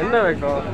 என்ன வைக்கும்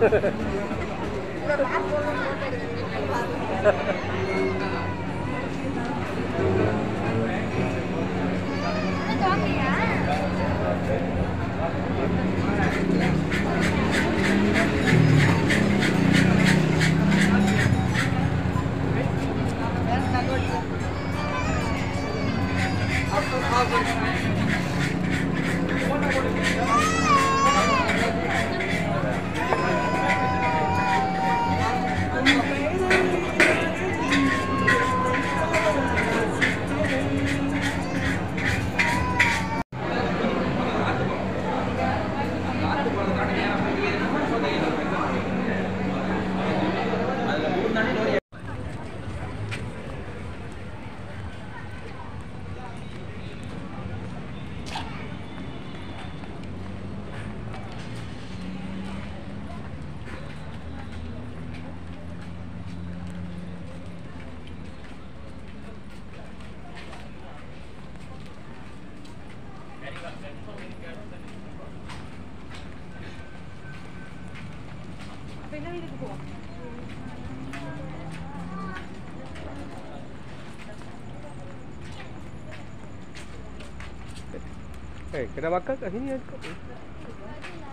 Eh, kena bakar kat sini dekat.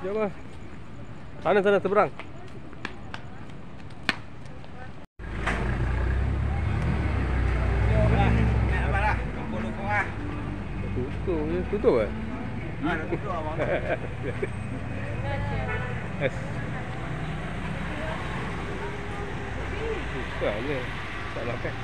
Jom ah. Sana seberang. Nak apa dah? Kampung ah. Tutup je, tutup ah. Ha, tutup abang. Es. Buka je. Tak lapar.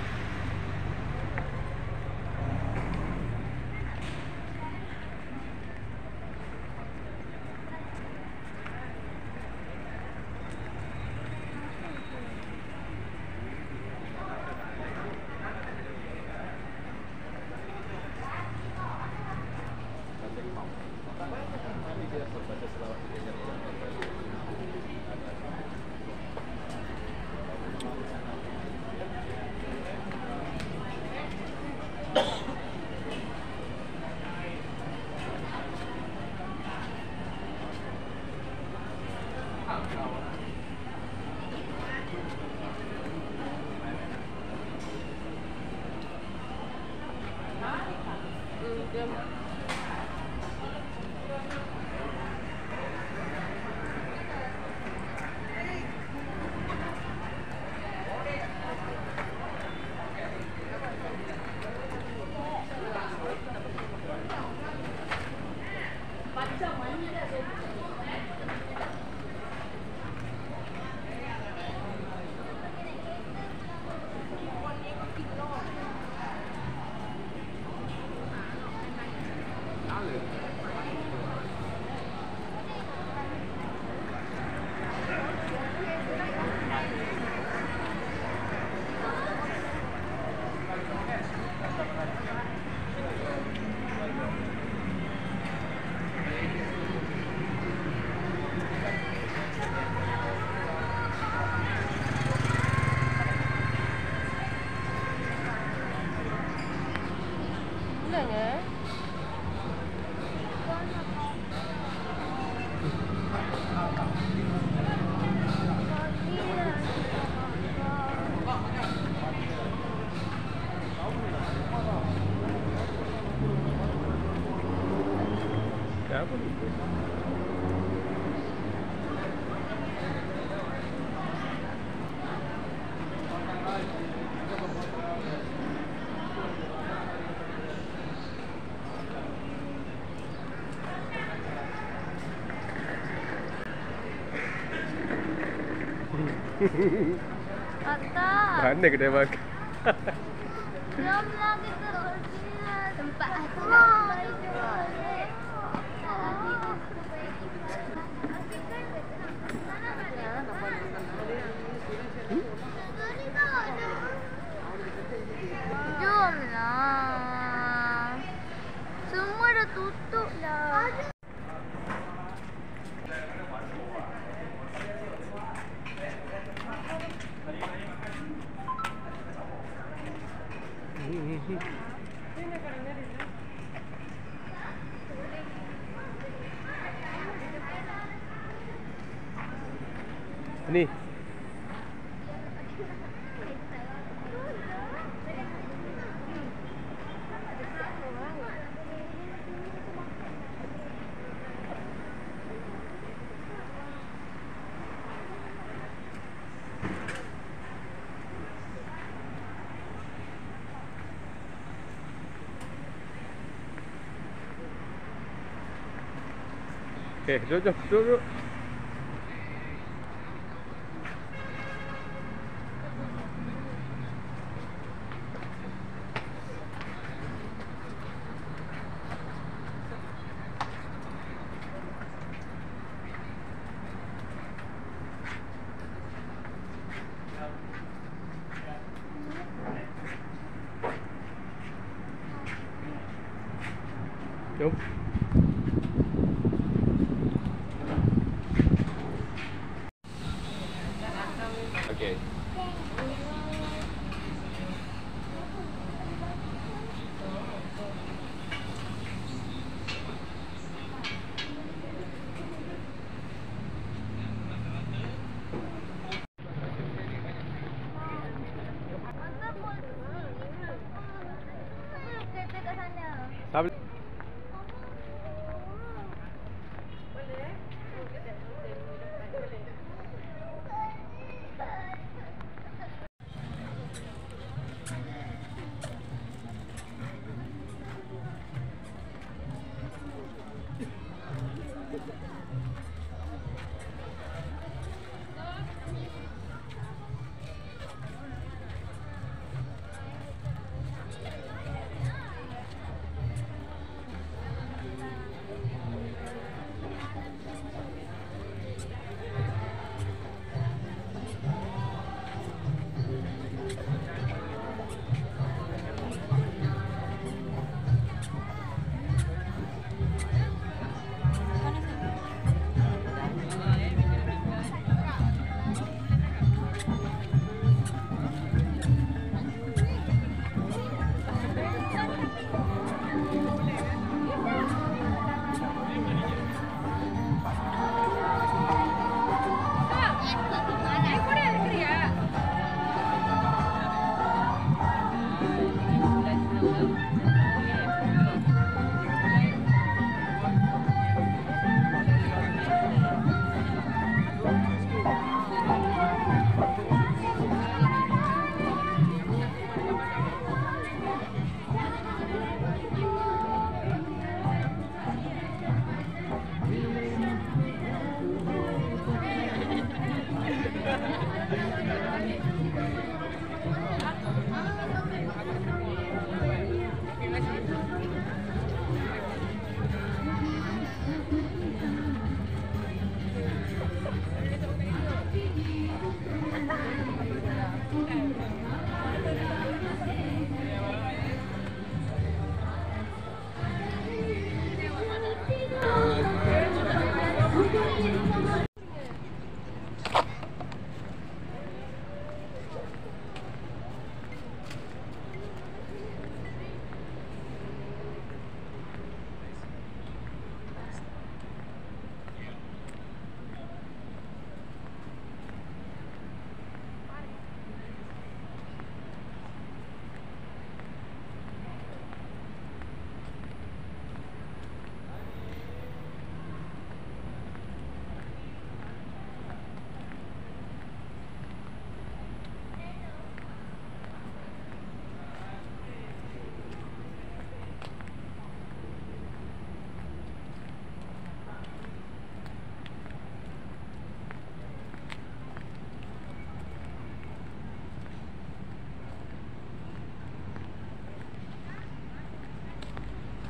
Mana kedai makan? Belum lagi terus tempat asal. Jom lah. Semua dah tutup lah. Ini kadang-kadang 你。Okay,走。走。Okay.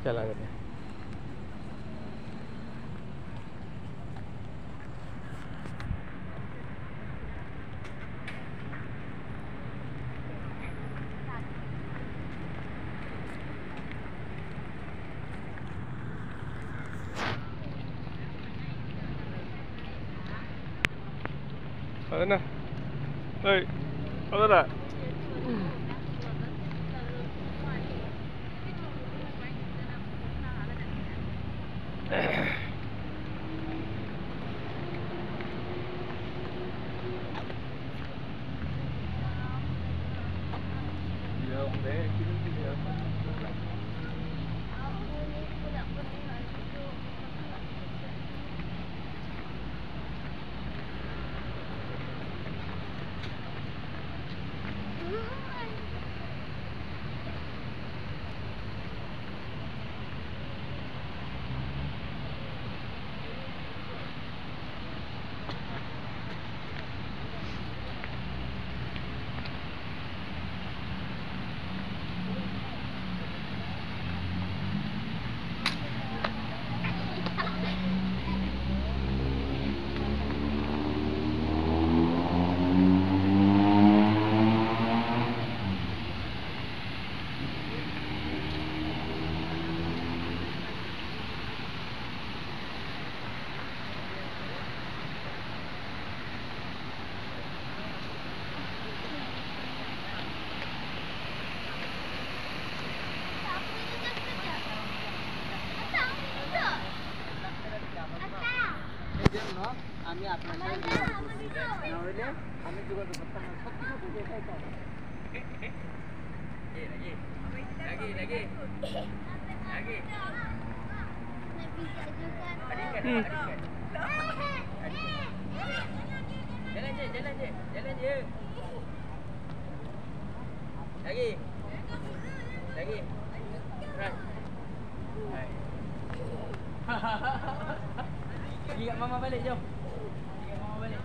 चला गया ना अरे Jalan je. Lagi. Right. Hahaha. Pergi kat mama balik, jom. Boleh.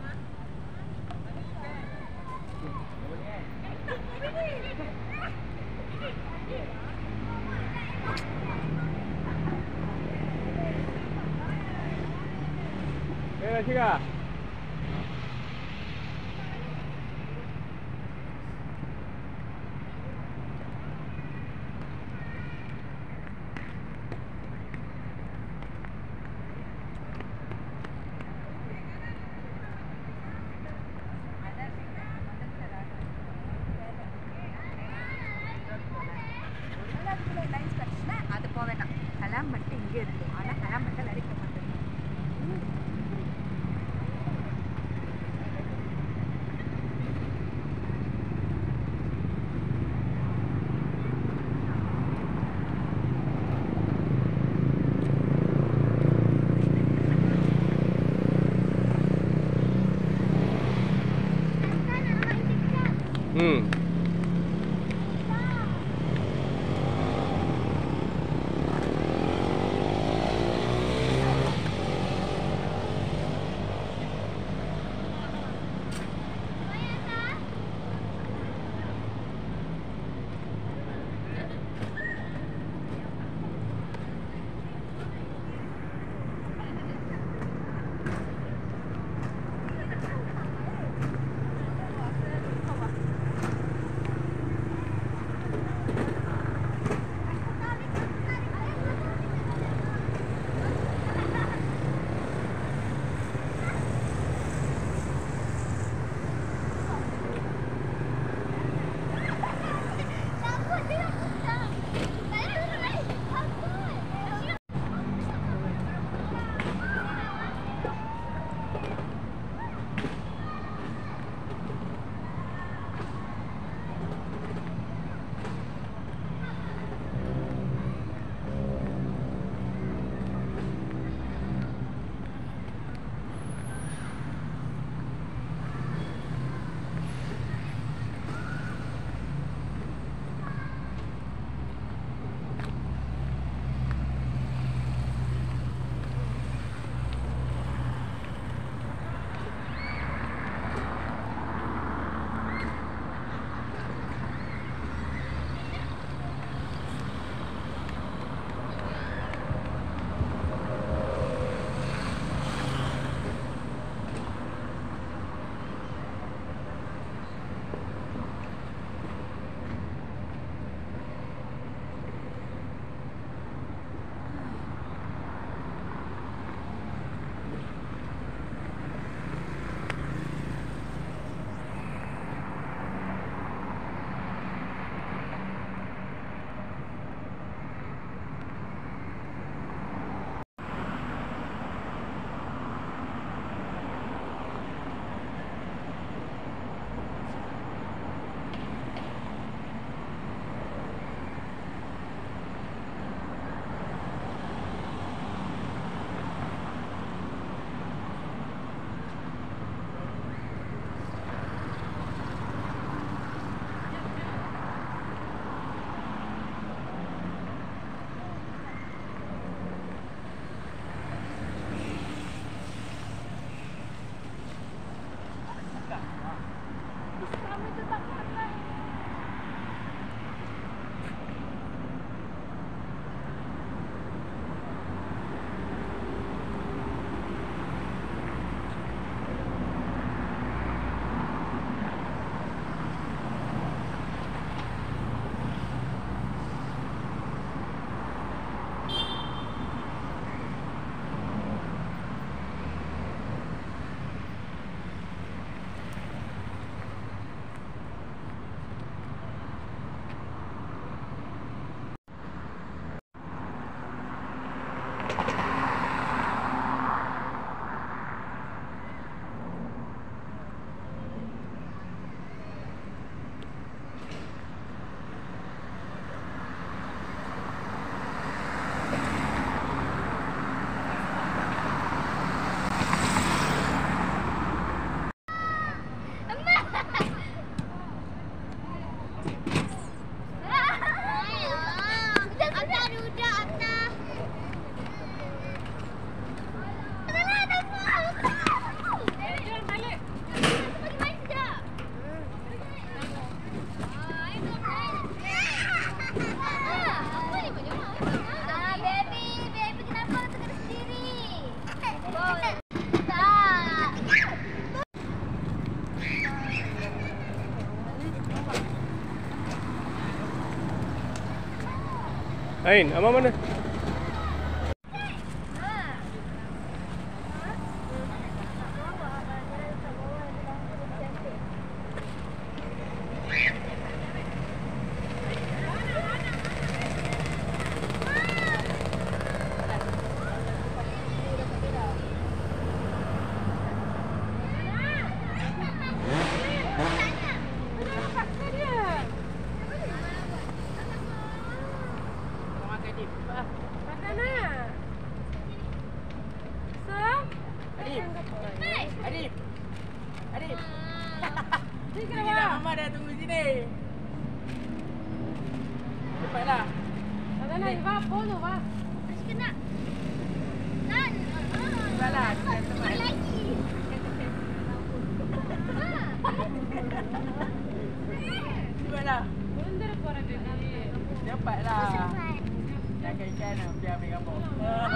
Ain, ama mana?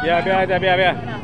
Ya, biar.